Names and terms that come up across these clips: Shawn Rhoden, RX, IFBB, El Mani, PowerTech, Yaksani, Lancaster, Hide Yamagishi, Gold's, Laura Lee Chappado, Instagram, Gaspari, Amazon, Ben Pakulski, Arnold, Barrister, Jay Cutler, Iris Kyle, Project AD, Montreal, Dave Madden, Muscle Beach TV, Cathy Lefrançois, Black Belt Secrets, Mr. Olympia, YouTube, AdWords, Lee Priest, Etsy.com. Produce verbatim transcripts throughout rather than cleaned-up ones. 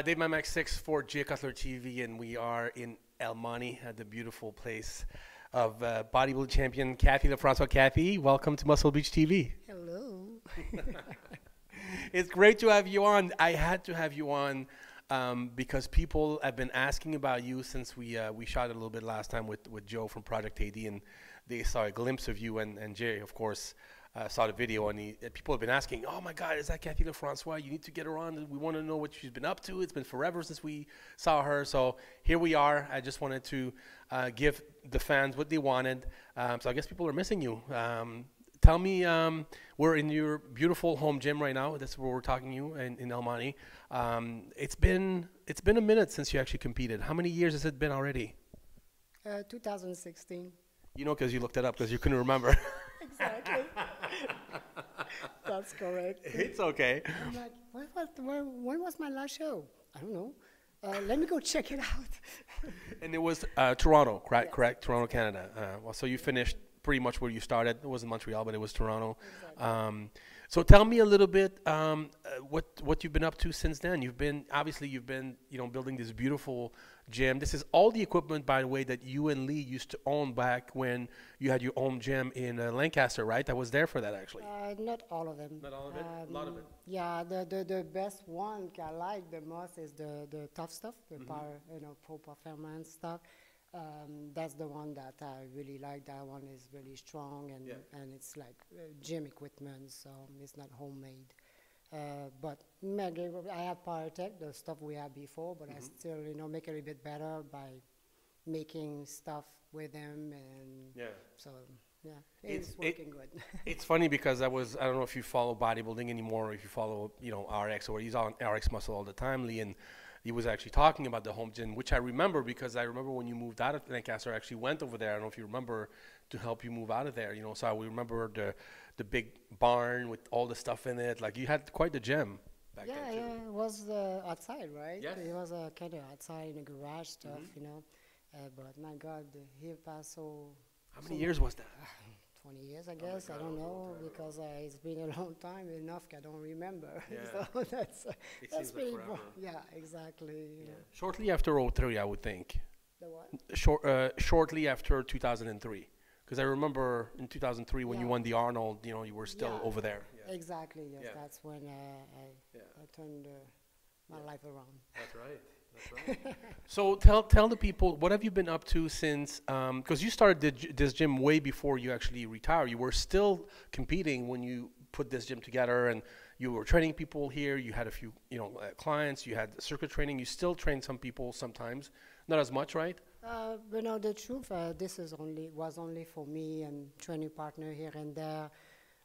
Uh, Dave Max six for Jay Cutler T V, and we are in El Mani at the beautiful place of uh, bodybuilding champion Cathy Lefrançois. Cathy, welcome to Muscle Beach T V. Hello. It's great to have you on. I had to have you on um, because people have been asking about you since we uh, we shot a little bit last time with, with Joe from Project A D, and they saw a glimpse of you, and, and Jay, of course, Uh, saw the video, and he, uh, people have been asking, oh my God, is that Cathy Lefrançois? You need to get her on. We want to know what she's been up to. It's been forever since we saw her. So here we are. I just wanted to uh, give the fans what they wanted. Um, so I guess people are missing you. Um, tell me, um, we're in your beautiful home gym right now. That's where we're talking to you in, in El Mani. Um, it's been, it's been a minute since you actually competed. How many years has it been already? Uh, two thousand sixteen. You know, because you looked it up because you couldn't remember. Exactly. That's correct. It's okay. I'm like, when was, when, when was my last show? I don't know. Uh, let me go check it out. And it was uh, Toronto, correct? Yes. Correct? Toronto, Canada. Uh, well, so you finished pretty much where you started. It wasn't Montreal, but it was Toronto. Exactly. Um, so tell me a little bit um, uh, what what you've been up to since then. You've been obviously you've been you know building this beautiful gym. This is all the equipment, by the way, that you and Lee used to own back when you had your own gym in uh, Lancaster, right? I was there for that, actually. Uh, not all of them. Not all of it. Um, a lot of it. Yeah, the, the the best one I like the most is the the tough stuff, the mm-hmm. power, you know, pro performance stuff. Um, that's the one that I really like. That one is really strong, and yeah. and it's like uh, gym equipment, so it's not homemade. Uh, but I have PowerTech, the stuff we had before, but mm-hmm. I still, you know, make it a bit better by making stuff with them, and yeah. so yeah, it's, it's working it, good. It's funny because I was, I don't know if you follow bodybuilding anymore, or if you follow, you know, R X, or he's on R X Muscle all the time, Lee, and he was actually talking about the home gym, which I remember because I remember when you moved out of Lancaster, I actually went over there. I don't know if you remember, to help you move out of there, you know. So I remember the the big barn with all the stuff in it. Like you had quite the gym back yeah, then. Yeah, yeah, it was uh, outside, right? Yes. It was uh, kind of outside in the garage stuff, mm-hmm. you know. Uh, but my God, here passed so. How many so years was that? Twenty years, I guess. Oh I don't know because uh, it's been a long time. Enough, I don't remember. Yeah. So that's uh, that's pretty. Like yeah, exactly. Yeah. Yeah. Shortly after oh three, I would think. The what? Short, uh, shortly after two thousand three, because I remember in two thousand three when yeah. you won the Arnold. You know, you were still yeah. over there. Yeah. Exactly. Yes, yeah. That's when uh, I, yeah. I turned uh, my yeah. life around. That's right. That's right. So tell tell the people, what have you been up to since, um, because you started this gym way before you actually retired. You were still competing when you put this gym together, and you were training people here. You had a few, you know, uh, clients. You had circuit training. You still train some people sometimes, not as much, right? Uh, but no, the truth, uh, this is only was only for me and training partner here and there.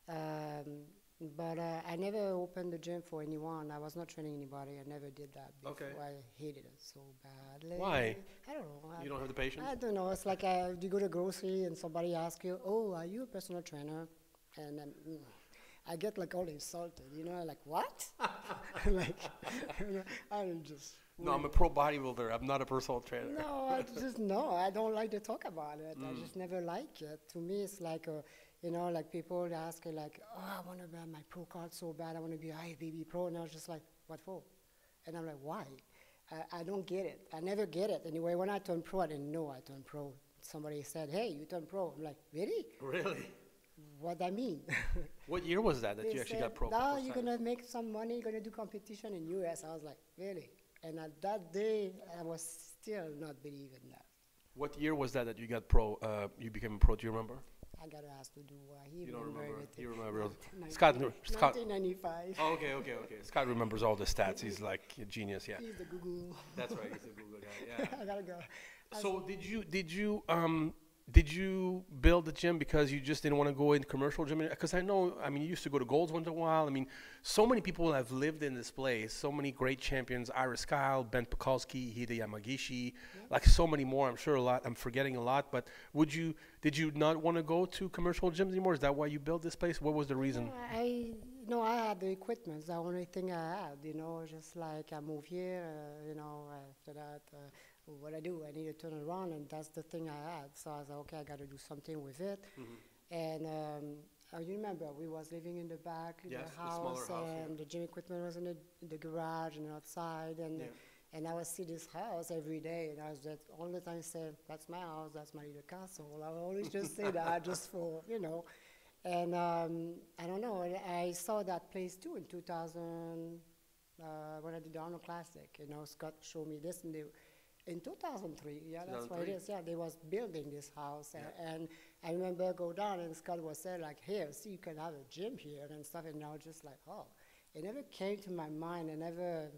Um, But uh, I never opened the gym for anyone. I was not training anybody. I never did that before. Okay. I hated it so badly. Why? I don't know. You I, don't have the patience? I don't know. It's like uh, you go to grocery and somebody asks you, oh, are you a personal trainer? And um, I get like all insulted, you know, like, what? Like, I'm just... No, I'm a pro bodybuilder. I'm not a personal trainer. No, I just, no, I don't like to talk about it. Mm. I just never like it. To me, it's like a... You know, like people ask, like, oh, I want to buy my pro card so bad. I want to be I F B B pro. And I was just like, what for? And I'm like, why? I, I don't get it. I never get it. Anyway, when I turned pro, I didn't know I turned pro. Somebody said, hey, you turned pro. I'm like, really? Really? What that mean? What year was that that they you actually said, got pro? No, you're going to make some money. You're going to do competition in U S I was like, really? And at that day, I was still not believing that. What year was that that you got pro? Uh, you became a pro, do you remember? I got asked to do what uh, he you don't remember. You remember. Scott, Scott. nineteen ninety-five. Oh, okay, okay, okay. Scott remembers all the stats. He's like a genius. Yeah. He's the Google. That's right. He's the Google guy. Yeah. I gotta go. I so did you did you um did you build the gym because you just didn't want to go in commercial gym? Because I know, I mean, you used to go to Gold's once in a while. I mean, so many people have lived in this place. So many great champions: Iris Kyle, Ben Pakulski, Hide Yamagishi, yeah. like so many more. I'm sure a lot. I'm forgetting a lot. But would you? Did you not want to go to commercial gyms anymore? Is that why you built this place? What was the reason? Yeah, I no, I had the equipment. It's the only thing I had. You know, just like I moved here. Uh, you know, after that. Uh, well, what I do, I need to turn it around, and that's the thing I had. So I was like, okay, I got to do something with it. Mm-hmm. And um, I remember we was living in the back, yes, the house, the house and yeah. the gym equipment was in the, the garage and outside, and yeah. and I would see this house every day, and I was just all the time saying, that's my house, that's my little castle. I would always just say that just for, you know. And um, I don't know, I saw that place too in two thousand, uh, when I did the Arnold Classic, you know, Scott showed me this, and they, in two thousand three, yeah, that's what it is, yeah, they was building this house, yeah. and, and I remember I go down, and Scott was saying, like, here, see, you can have a gym here, and stuff, and I was just like, oh, it never came to my mind, I never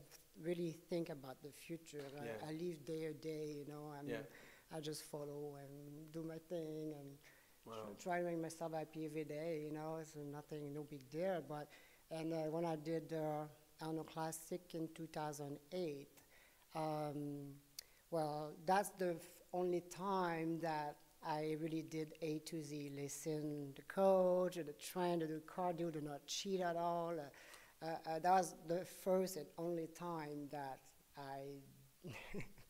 really think about the future, yeah. I, I live day to day, you know, I mean, yeah. I just follow and do my thing, and wow. try to make myself happy every day, you know, it's nothing, no big deal. But, and uh, when I did uh, Arnold Classic in two thousand eight, um, well, that's the f only time that I really did A to Z, listen to the coach, the train, to do cardio, to not cheat at all. Uh, uh, uh, that was the first and only time that I...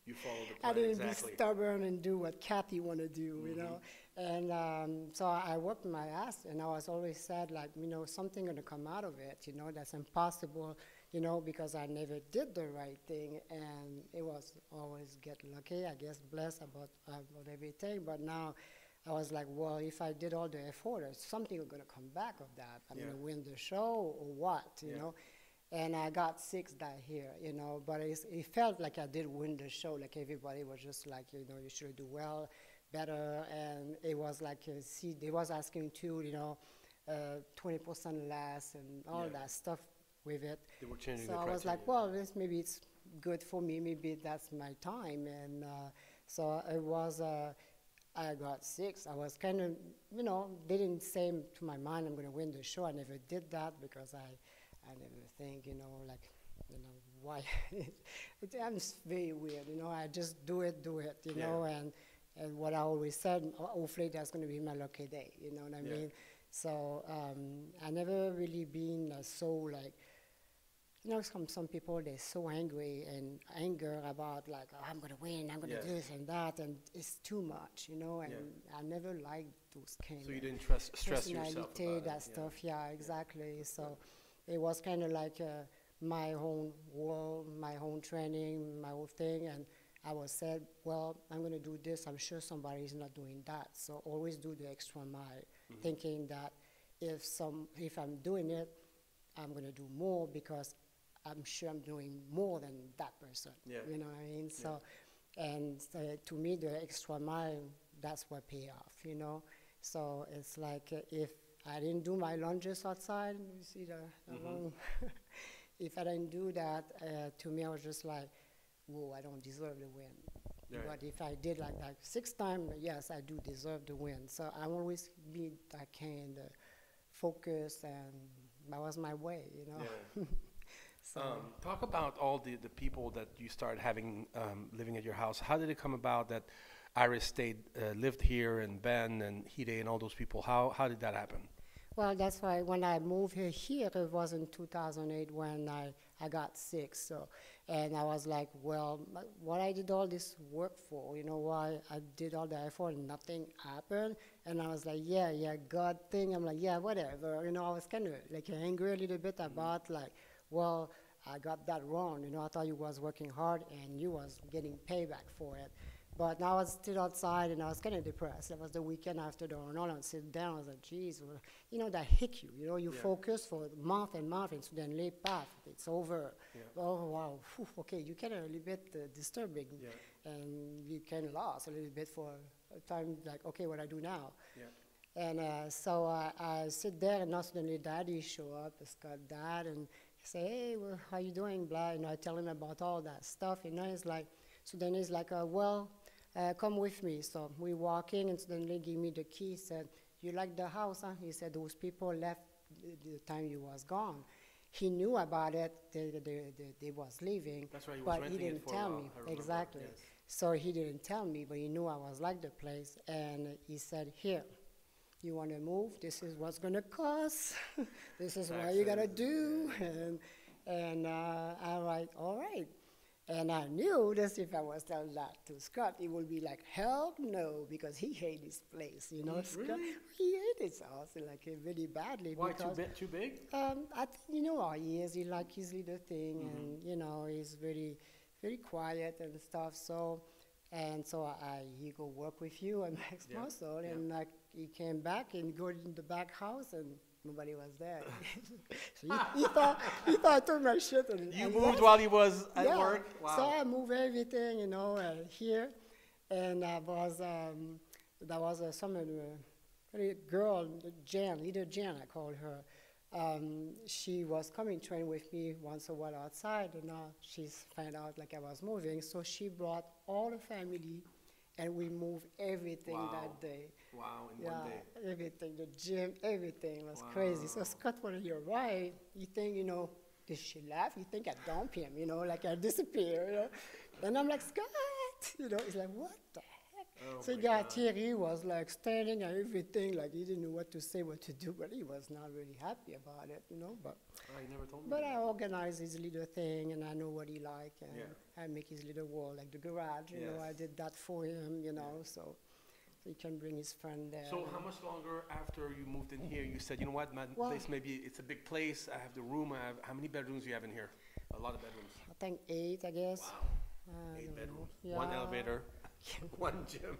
You follow the plan, I didn't exactly. be stubborn and do what Cathy want to do, mm-hmm. you know. And um, so I worked my ass, and I was always said, like, you know, something going to come out of it, you know, that's impossible, you know, because I never did the right thing, and it was always get lucky, I guess, blessed about, about everything. But now I was like, well, if I did all the effort, something going to come back of that. I'm yeah. going to win the show or what, you yeah. know. And I got six that here, you know, but it's, it felt like I did win the show, like everybody was just like, you know, you should do well, better, and it was like, uh, see, they was asking too, you know, twenty percent uh, less and all yeah. that stuff with it. They were changing the criteria. So I was like, well, this maybe it's good for me, maybe that's my time, and uh, so it was, uh, I got six. I was kind of, you know, didn't say to my mind, I'm going to win the show. I never did that because I... I never think, you know, like, you know, why? it, I'm just very weird, you know. I just do it, do it, you yeah. know. And, and what I always said, hopefully that's going to be my lucky day, you know what I yeah. mean? So um, I never really been uh, so like, you know, some some people they're so angry and anger about like, oh, I'm going to win, I'm going to yeah. do this and that, and it's too much, you know. And yeah. I never liked those kind. So you didn't trust, stress yourself about it. That stuff, yeah, yeah exactly. Yeah. So. Yeah. It was kind of like uh, my own world, my own training, my own thing, and I was said, well, I'm going to do this. I'm sure somebody is not doing that. So always do the extra mile, mm-hmm. thinking that if some, if I'm doing it, I'm going to do more because I'm sure I'm doing more than that person. Yeah. You know what I mean? Yeah. So, and uh, to me, the extra mile, that's what pay off, you know? So it's like uh, if I didn't do my lunges outside, you see the, the mm-hmm. wrong. If I didn't do that, uh, to me I was just like, whoa, I don't deserve the win. Yeah. But if I did like that six times, yes, I do deserve the win. So I always be that kind of focus, and that was my way, you know. Yeah. So um, talk about all the, the people that you started having um, living at your house. How did it come about that Iris stayed, uh, lived here, and Ben and Hide and all those people? How, how did that happen? Well, that's why when I moved here, here it was in two thousand eight when I, I got sick. So, and I was like, well, what I did all this work for, you know, why I did all the effort and nothing happened. And I was like, yeah, yeah, God thing. I'm like, yeah, whatever. You know, I was kind of like angry a little bit about mm-hmm. like, well, I got that wrong. You know, I thought you was working hard and you was getting payback for it. But now I was still outside, and I was kind of depressed. That was the weekend after the Arnold, and I sit down, I was like, geez, well, you know, that hit you. You know, you yeah. focus for month and month, and so then late path, it's over. Yeah. Oh, wow, whew, okay, you kind of a little bit uh, disturbing, yeah. and you kind of lost a little bit for a time, like, okay, what do I do now? Yeah. And uh, so I, I sit there, and suddenly Daddy show up, Scott Dad, and he say, hey, well, how you doing, blah, you know, I tell him about all that stuff, and then he's like, so then he's like, uh, well, Uh, come with me. So we walking, and then they give me the key, said, you like the house, huh? He said, those people left the time you was gone. He knew about it, they, they, they, they was leaving, That's right, he but was he didn't tell me. Exactly. Yes. So he didn't tell me, but he knew I was like the place, and he said, here, you want to move? This is what's going to cost. This is Excellent. What you got to do. And, and uh, I'm like, all right. And I knew that if I was telling that to Scott, it would be like, hell no, because he hated his place, you know. Mm, Scott, really? He hated his house, like, really badly. Why, because, too, bit, too big? Um, I think, you know how he is. He likes his little thing, mm-hmm. and, you know, he's very, very quiet and stuff. So, and so I, he go work with you and Max yeah. Muscle, yeah. and like, he came back and go in the back house, and nobody was there. So he, he, thought, he thought I took my shit. And, you and moved left. While he was at yeah. work? Wow. So I moved everything, you know, uh, here. And I was, um, there was uh, some uh, girl, Jan, little Jan, I called her. Um, she was coming train with me once a while outside, and now she's found out like I was moving. So she brought all the family, and we moved everything wow. that day. Wow, in yeah, one day. Everything, the gym, everything was wow. crazy. So Scott, when he arrived, you think, you know, did she laugh? You think I dump him, you know, like I disappear, you know? And I'm like, Scott, you know, he's like, what the heck? Oh so guy Thierry was like staring at everything, like he didn't know what to say, what to do, but he was not really happy about it, you know? But oh, he never told me but that. I organized his little thing, and I know what he liked, and yeah. I make his little wall, like the garage, you yes. know, I did that for him, you know, yeah. so. He can bring his friend there. So how much longer after you moved in here, you said, you know what, my well, place maybe, it's a big place, I have the room, I have, how many bedrooms do you have in here? A lot of bedrooms. I think eight, I guess. Wow, I eight bedrooms, yeah. one elevator, one gym.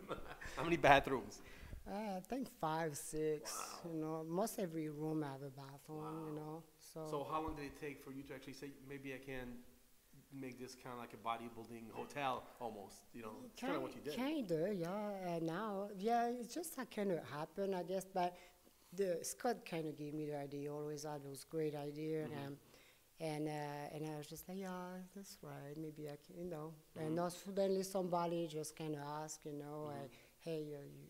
How many bathrooms? Uh, I think five, six, wow. you know, most every room I have a bathroom, wow. you know. So. so how long did it take for you to actually say, maybe I can make this kind of like a bodybuilding hotel almost, you know, kind of what you did. Kind of, yeah, uh, now, yeah, it's just that kind of happened, I guess, but the Scott kind of gave me the idea, he always had those great ideas, mm-hmm. and, and, uh, and I was just like, yeah, that's right, maybe I can, you know, mm-hmm. and also suddenly somebody just kind of asked, you know, mm-hmm. uh, hey, uh, you,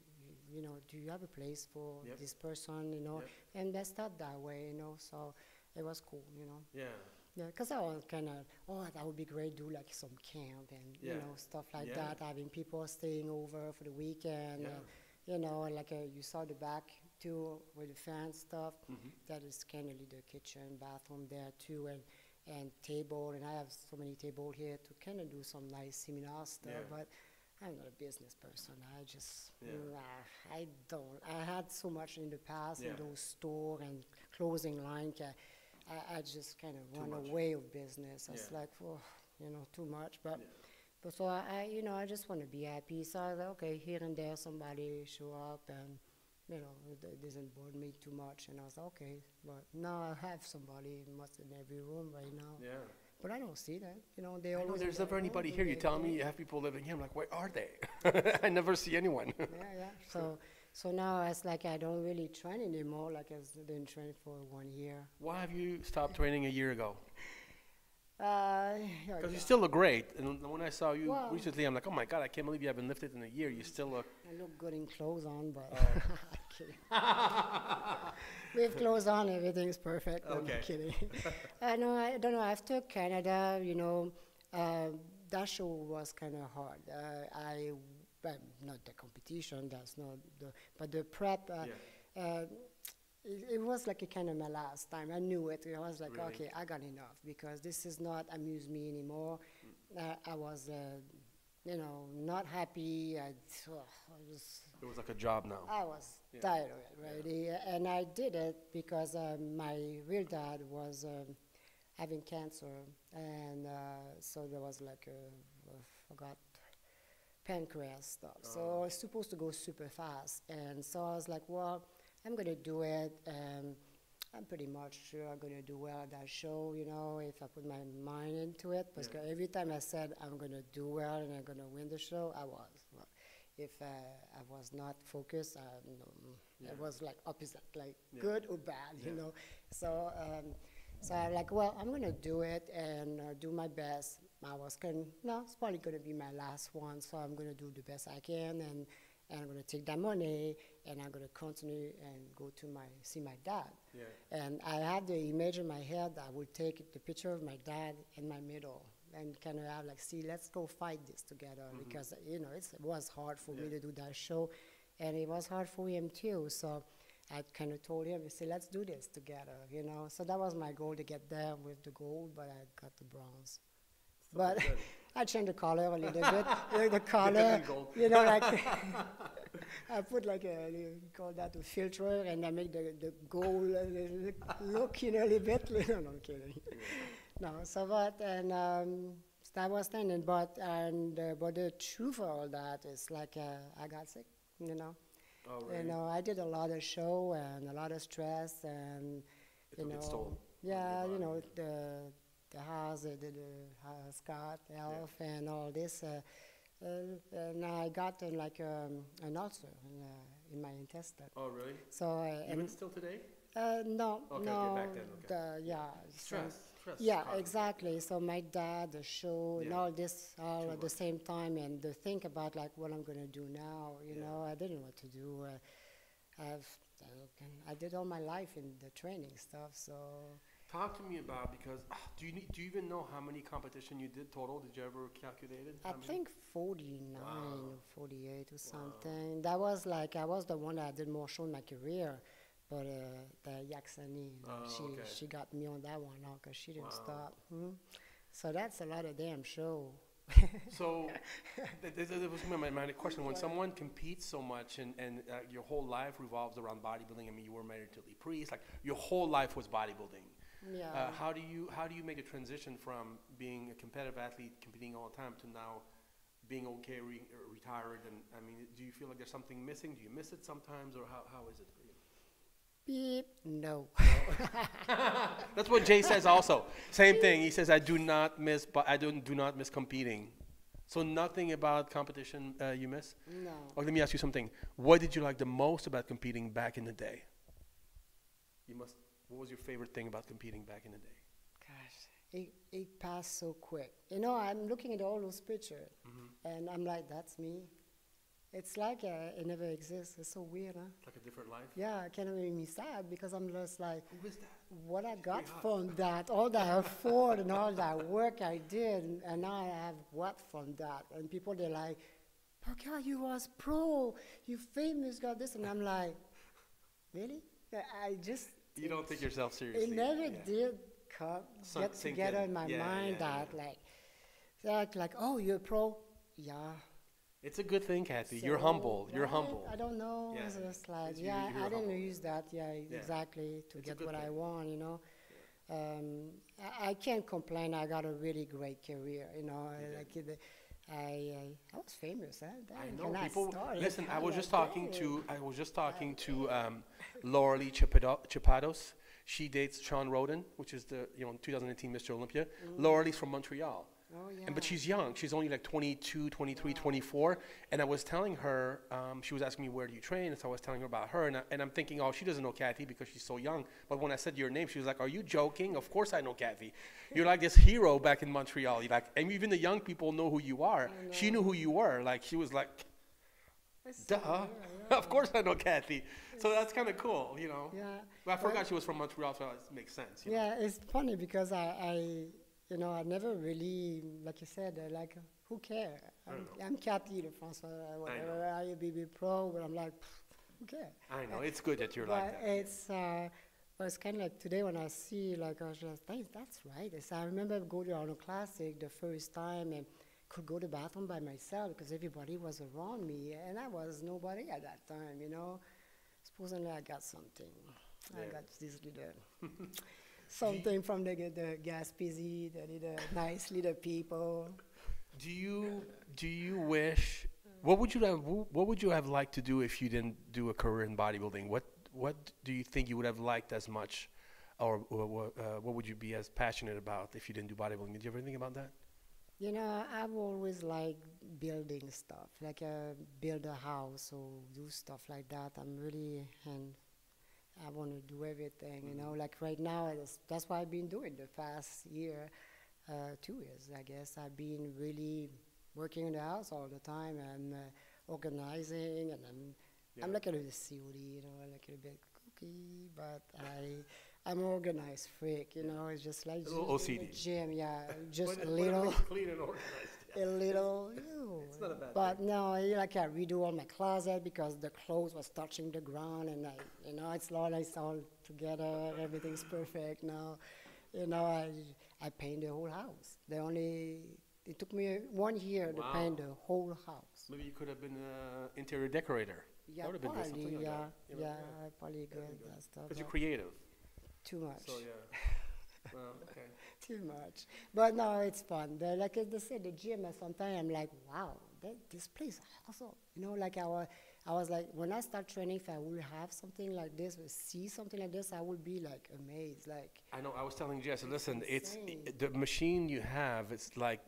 you, you know, do you have a place for yep. this person, you know, yep. and that's not that way, you know, so it was cool, you know. Yeah. Yeah, because I was kind of, oh, that would be great, do like some camp and, yeah. you know, stuff like yeah. that, having people staying over for the weekend, yeah. uh, you know, and like uh, you saw the back too with the fan stuff, mm-hmm. that is kind of the kitchen, bathroom there too, and, and table, and I have so many tables here to kind of do some nice seminar stuff, yeah. but I'm not a business person, I just, yeah. nah, I don't, I had so much in the past, yeah. in those store and clothing line, I, I just kind of run much. away with business. I was yeah. like, oh, you know, too much. But, yeah. but so I, I, you know, I just want to be happy. So I was like, okay, here and there somebody show up and, you know, it, it doesn't bother me too much. And I was like, okay, but now I have somebody in most in every room right now. Yeah. But I don't see that. You know, they I always. Know there's never anybody here. You tell me you have people living here. I'm like, where are they? I never see anyone. yeah, yeah. So. So now it's like I don't really train anymore, like I didn't train for one year. Why have you stopped training a year ago? Because uh, you, you still look great. And when I saw you well, recently, I'm like, oh my God, I can't believe you haven't lifted in a year. You still look... I look good in clothes on, but I'm kidding. With clothes on, everything's perfect. Okay. I'm kidding. I know, I don't know, after Canada, you know, uh, that show was kind of hard. Uh, I... But not the competition, that's not the, but the prep, uh, yeah. uh, it, it was like a kind of my last time. I knew it. I was like, really? Okay, I got enough because this is not amuse me anymore. Mm. Uh, I was, uh, you know, not happy. I, oh, I was, it was like a job now. I was yeah. tired already. Yeah. And I did it because uh, my real dad was um, having cancer. And uh, so there was like a, I forgot. pancreas stuff. Oh. So it's supposed to go super fast. And so I was like, well, I'm going to do it. Um, I'm pretty much sure I'm going to do well at that show, you know, if I put my mind into it. Because yeah. every time I said I'm going to do well and I'm going to win the show, I was. Well, if uh, I was not focused, I, no, yeah. it was like opposite, like yeah. good or bad, yeah. you know. So, um, so I'm like, well, I'm going to do it and uh, do my best. I was going, no, it's probably going to be my last one, so I'm going to do the best I can, and, and I'm going to take that money, and I'm going to continue and go to my, see my dad. Yeah. And I had the image in my head that I would take the picture of my dad in my middle, and kind of have like, see, let's go fight this together, mm-hmm. because, you know, it's, it was hard for yeah. me to do that show, and it was hard for him too, so I kind of told him, I said, let's do this together, you know, so that was my goal to get there with the gold, but I got the bronze. But I changed the color a little bit, like the color, you know, like I put like a, you call that a filter, and I make the, the gold look, you know, a little bit. No, no, I'm kidding. No, so what, and um, so I was standing, but, and, uh, but the truth for all that is like uh, I got sick, you know. Oh, right. You know, I did a lot of show and a lot of stress, and, you know, stole. Yeah, you know, the, the house, the, the, the Scott, Elf, yeah. And all this. Uh, uh, and I got uh, like um, an ulcer in, uh, in my intestine. Oh, really? So, uh, and still today? Uh, no, okay, no. Okay, back then, okay. The, yeah. Stress. So, stress. Yeah, Cognitive. Exactly. So my dad, the show, yeah. And all this, all Too at much. The same time, and to think about like what I'm gonna do now. You yeah. know, I didn't know what to do. Uh, I've I did all my life in the training stuff, so. Talk to me about, because uh, do you need, do you even know how many competition you did total? Did you ever calculate it? I think forty-nine, wow. forty-eight or something. Wow. That was like, I was the one that did more show in my career, but uh, the Yaksani, oh, she, okay. she got me on that one now because she didn't wow. stop. Hmm? So that's a lot of damn show. So, th th th that was my, my question. When someone competes so much and, and uh, your whole life revolves around bodybuilding, I mean, you were married to Lee Priest, like your whole life was bodybuilding. Yeah. Uh, how do you how do you make a transition from being a competitive athlete, competing all the time, to now being okay, re retired? And I mean, do you feel like there's something missing? Do you miss it sometimes, or how, how is it for you? Beep. No. That's what Jay says. Also, same thing. He says, "I do not miss, but I don't do not miss competing." So nothing about competition uh, you miss. No. Or let me ask you something. What did you like the most about competing back in the day? You must. What was your favorite thing about competing back in the day? Gosh, it it passed so quick. You know, I'm looking at all those pictures, mm-hmm. and I'm like, "That's me." It's like uh, it never exists. It's so weird, huh? Like a different life? Yeah, it kind of made me sad because I'm just like, who is that? What I got from that, all that I afford and all that work I did, and, and now I have what from that? And people, they're like, oh God, you was pro, you famous, got this. And I'm like, really? I just... You don't take yourself seriously. It never yeah. did come, Some get together in my yeah, mind yeah, that yeah. like, like, like, oh, you're a pro? Yeah. It's a good thing, Cathy. So you're humble. Right? You're humble. I don't know. Yeah, so it's like, it's yeah I, I didn't use that. Yeah, yeah. exactly to it's get what thing. I want. You know, yeah. um, I, I can't complain. I got a really great career. You know, yeah. like the, I, I was famous. Huh? I know people. Story. Listen, I was, like talking to, I was just talking to. I was just talking to um, Laura Lee Chappado, Chappados. She dates Shawn Rhoden, which is the you know twenty eighteen Mister Olympia. Mm. Laura Lee's from Montreal. Oh, yeah. and, but she's young. She's only like twenty-two, twenty-three, wow. twenty-four. And I was telling her, um, she was asking me, where do you train? And so I was telling her about her. And, I, and I'm thinking, oh, she doesn't know Cathy because she's so young. But when I said your name, she was like, are you joking? Of course I know Cathy. You're like this hero back in Montreal. You're like, and even the young people know who you are. She knew who you were. Like, she was like, duh. Yeah, yeah. Of course I know Cathy. So that's kind of cool, you know. Yeah. But I forgot well, she was from Montreal, so it makes sense. You yeah, know? It's funny because I... I You know, I never really, like you said, uh, like, uh, who cares? I'm, I'm Cathy Lefrançois, uh, whatever, I F B B pro, but I'm like, who cares? I know, uh, it's good that you're like that. It's, uh, well, it's kind of like today when I see, like, I was just like, that's right. It's, I remember going to Arnold Classic the first time and could go to the bathroom by myself because everybody was around me, and I was nobody at that time, you know? Supposedly I got something. Yeah. I got this little... Something from the, the Gaspari, the little nice little people. Do you do you wish? What would you have? What would you have liked to do if you didn't do a career in bodybuilding? What What do you think you would have liked as much, or, or uh, what would you be as passionate about if you didn't do bodybuilding? Did you ever think about that? You know, I've always liked building stuff, like uh, build a house or do stuff like that. I'm really and. I want to do everything, you know, like right now, is, that's what I've been doing the past year, uh, two years, I guess. I've been really working in the house all the time and uh, organizing, and I'm, yeah. I'm like a little silly, you know, like a bit cookie, but I, I'm organized freak, you know, it's just like O C D. The gym, yeah, just a little, clean and organized. A little, ew. It's not a bad but thing. No, like I redo all my closet because the clothes was touching the ground, and I, you know, it's all it's all together. Everything's perfect now. You know, I I paint the whole house. The only It took me one year wow. to paint the whole house. Maybe you could have been an uh, interior decorator. Yeah, that would have probably, been something yeah, like that. Yeah, yeah, yeah, I probably got yeah, that stuff. Because you're creative. Too much. So, yeah. Well, okay. Too much. But no, it's fun. The, like they said, the gym, sometimes I'm like, wow, that, this place awesome. You know, like our, I was like, when I start training, if I will have something like this, or see something like this, I will be like amazed. Like I know, I was telling Jess, listen, it's it, the machine you have. It's like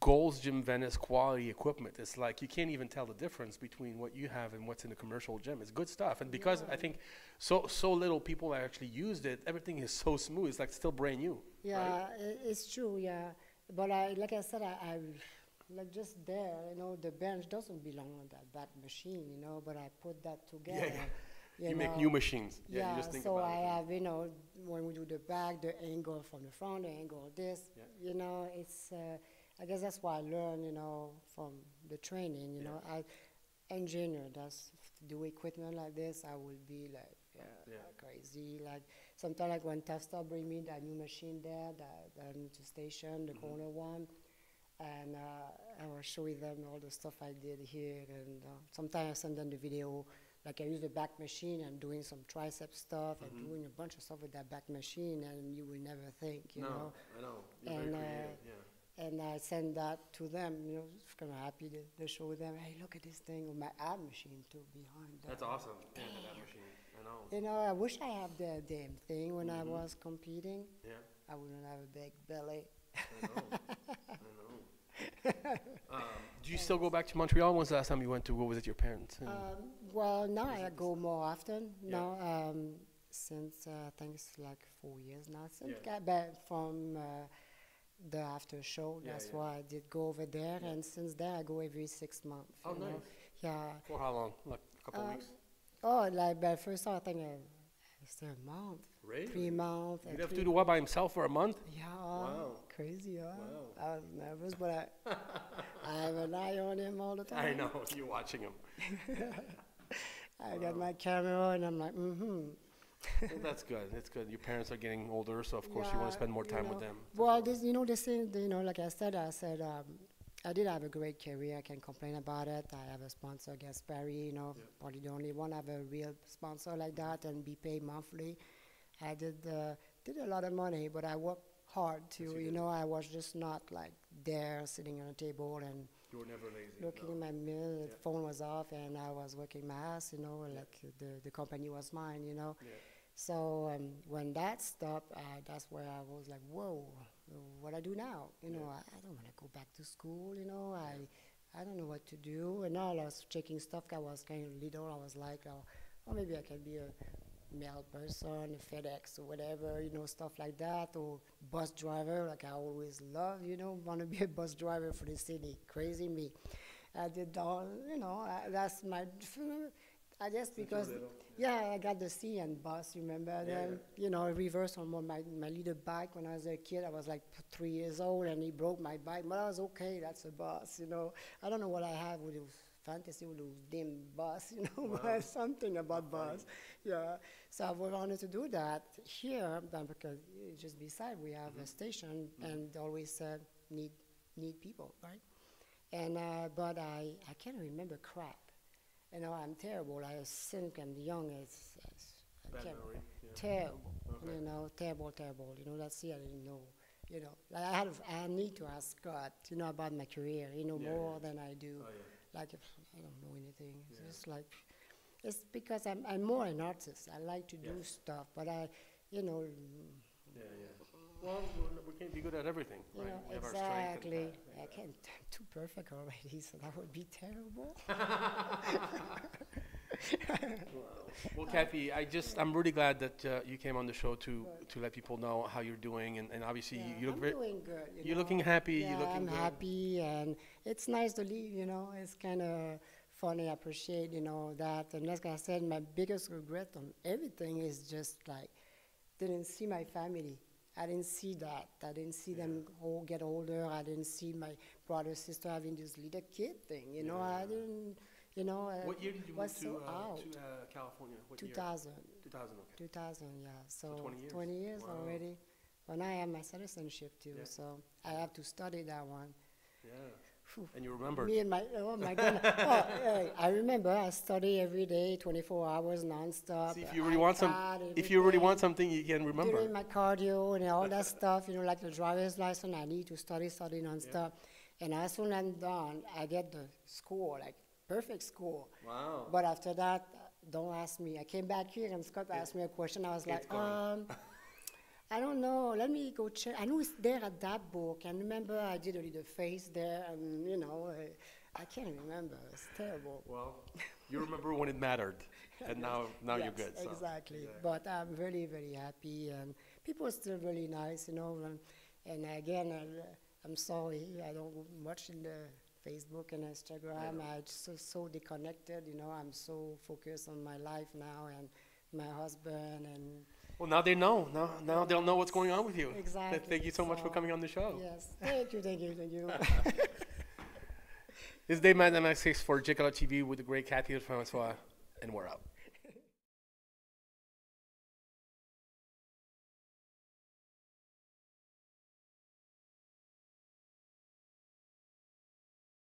Gold's Gym Venice quality equipment. It's like you can't even tell the difference between what you have and what's in the commercial gym. It's good stuff, and because yeah. I think so, so little people actually used it. Everything is so smooth. It's like still brand new. Yeah, right? It's true. Yeah, but I, like I said, I. I Like just there, you know, the bench doesn't belong on that, that machine, you know, but I put that together. Yeah, yeah. You, you make know. new machines. Yeah, yeah, you just think so about I it. have, you know, when we do the back, the angle from the front, the angle this, yeah. you know, it's, uh, I guess that's what I learned, you know, from the training, you yeah. know. I engineer, that's, do equipment like this, I will be like, yeah, yeah. like crazy, like, sometimes like when Tafstar bring me that new machine there, that, that new station, the mm-hmm. corner one, and uh, I will show them all the stuff I did here, and uh, sometimes I send them the video, like I use the back machine, and doing some tricep stuff, mm-hmm. and doing a bunch of stuff with that back machine, and you will never think, you no, know. I know, you're and, very creative, uh, yeah. And I send that to them, you know, kind of happy to, to show them, hey, look at this thing, or my ab machine too, behind that. That's awesome, yeah, that machine, I know. You know, I wish I had that damn thing when mm-hmm. I was competing. Yeah. I wouldn't have a big belly. I know, I know. um, do you still go back to Montreal? When was the last time you went to, what was it, your parents? Um, well, now I go more often. Yeah. Now, um, since uh, I think it's like four years now. Since yeah. I got back from uh, the after show, yeah, that's yeah. why I did go over there. Yeah. And since there, I go every six months. Oh, nice. Know? Yeah. For how long? Like a couple uh, of weeks? Oh, like the first time, I think I, it's a month. Really? Three months. You'd have to do what by himself for a month? Yeah. Wow. Crazy, huh? Wow. I was nervous, but I, I have an eye on him all the time. I know. You're watching him. I wow. got my camera, and I'm like, mm-hmm. Well, that's good. That's good. Your parents are getting older, so of course yeah, you want to spend more time you know, with them. Well, this, you know, this thing, you know, like I said, I said, um, I did have a great career. I can't complain about it. I have a sponsor, Gaspari, you know, yep. probably the only one. I have a real sponsor like that and be paid monthly. I did uh, did a lot of money, but I worked hard too. You, you know, I was just not like there sitting on a table and you were never lazy, looking no. in my mirror. The yeah. phone was off, and I was working my ass. You know, yeah. like the the company was mine. You know, yeah. so um, when that stopped, uh, that's where I was like, whoa, what I do now? You yeah. know, I, I don't want to go back to school. You know, yeah. I I don't know what to do. And now I was checking stuff. I was kind of little. I was like, oh, oh maybe I can be a mail person, FedEx or whatever, you know, stuff like that, or bus driver, like I always love, you know, want to be a bus driver for the city, crazy me. I did all, you know, I, that's my, I guess because, little, yeah. yeah, I got the C and bus, remember, yeah, then, yeah. you know, reverse on my, my little bike when I was a kid, I was like three years old and he broke my bike, but I was okay, that's a bus, you know, I don't know what I have with it. Fantasy with those dim bus, you know, wow. something about bus, yeah. So I wanted to do that here, because just beside we have mm-hmm. a station, mm-hmm. and always said uh, need need people, right? And uh, but I I can't remember crap, you know. I'm terrible. I think I'm young. It's, it's I can't, memory, yeah. terrible, okay. you know, terrible, terrible. You know, that's it. I didn't know. You know, like I have I need to ask God, you know, about my career, you know, yeah, more yeah. than I do. Oh, yeah. Like, if I don't know anything. Yeah. It's just like, it's because I'm, I'm more an artist. I like to do yeah. stuff, but I, you know. Yeah, yeah. Well, we can't be good at everything, right? You know, we have exactly. Our strength and I can't, I'm too perfect already, so that would be terrible. Wow. Well, Cathy, I just, I'm really glad that uh, you came on the show to good. to let people know how you're doing, and, and obviously yeah, you look I'm very, doing good, you you're know? looking happy, yeah, you're looking I'm good. happy, and it's nice to leave, you know, it's kind of funny, I appreciate, you know, that, and like I said, my biggest regret on everything is just like, didn't see my family, I didn't see that, I didn't see yeah. them all get older, I didn't see my brother, sister having this little kid thing, you know, yeah. I didn't. You know, uh, what year did you move to, uh, to uh, California? What two thousand. Year? two thousand, okay. two thousand, yeah. So, so twenty years, twenty years wow. already. But now I have my citizenship too, yeah. so I have to study that one. Yeah. Whew. And you remember. Me and my, oh my goodness. oh, uh, I remember I study every day, twenty-four hours nonstop. See, if you really want some, if you really want something, you can remember. Doing my cardio and all that stuff, you know, like the driver's license, I need to study, study nonstop. Yeah. And as soon as I'm done, I get the score, like perfect score. Wow. But after that, don't ask me. I came back here and Scott asked me a question. I was it's like, gone. um. I don't know, let me go check. I know it's there at that book. And remember I did already the face there and you know, I, I can't remember, it's terrible. Well, you remember when it mattered and now now yes, you're good. So. Exactly, yeah. But I'm really, very happy and people are still really nice, you know. And, and again, I, I'm sorry, I don't much in the Facebook and Instagram. I'm so, so disconnected, you know, I'm so focused on my life now and my husband and well, now they know. Now, now they'll know what's going on with you. Exactly. Thank you so, so much for coming on the show. Yes. Thank you, thank you, thank you. This is Dave Madden six for Jay Cutler T V with the great Cathy Lefrançois, and we're out.